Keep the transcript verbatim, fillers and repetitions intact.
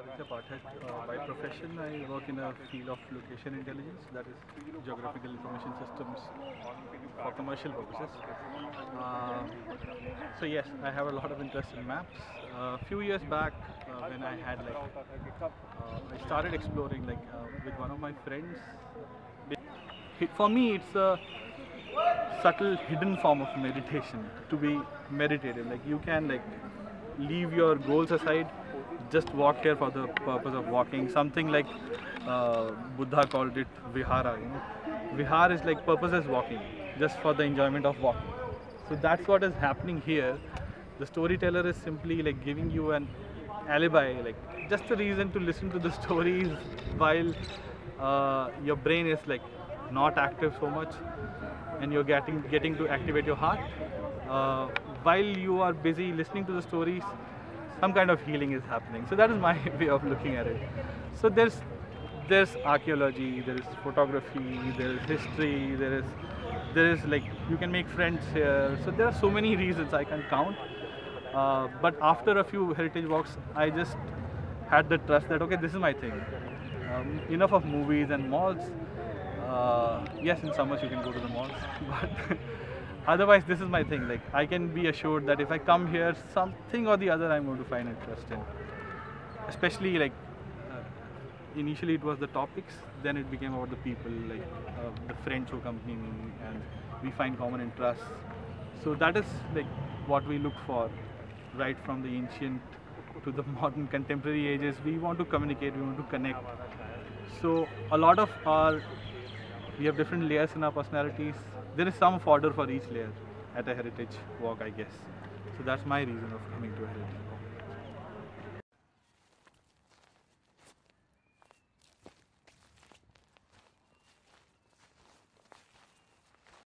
Aditya Pathak. Uh, by profession, I work in a field of location intelligence, that is geographical information systems for commercial purposes. Uh, so yes, I have a lot of interest in maps. A uh, few years back, uh, when I had like, uh, I started exploring like uh, with one of my friends. For me, it's a subtle, hidden form of meditation. To be meditative, like you can like leave your goals aside. Just walk here for the purpose of walking. Something like uh, Buddha called it vihara. You know? Vihara is like purposeless walking, just for the enjoyment of walking. So that's what is happening here. The storyteller is simply like giving you an alibi, like just a reason to listen to the stories while uh, your brain is like not active so much, and you're getting getting to activate your heart uh, while you are busy listening to the stories. Some kind of healing is happening. So that is my way of looking at it. So there's there's archaeology, there is photography, there is history, there is there is like you can make friends here. So there are so many reasons I can count. Uh, but after a few heritage walks, I just had the trust that okay, this is my thing. Um, enough of movies and malls. Uh, yes, in summers you can go to the malls, but. Otherwise, this is my thing. Like I can be assured that if I come here, something or the other I'm going to find interesting. Especially like uh, initially it was the topics, then it became about the people, like uh, the friends who accompany me, and we find common interests. So that is like what we look for, right from the ancient to the modern contemporary ages. We want to communicate, we want to connect. So a lot of our, we have different layers in our personalities. There is some fodder for each layer at a heritage walk, I guess. So that's my reason of coming to a heritage walk.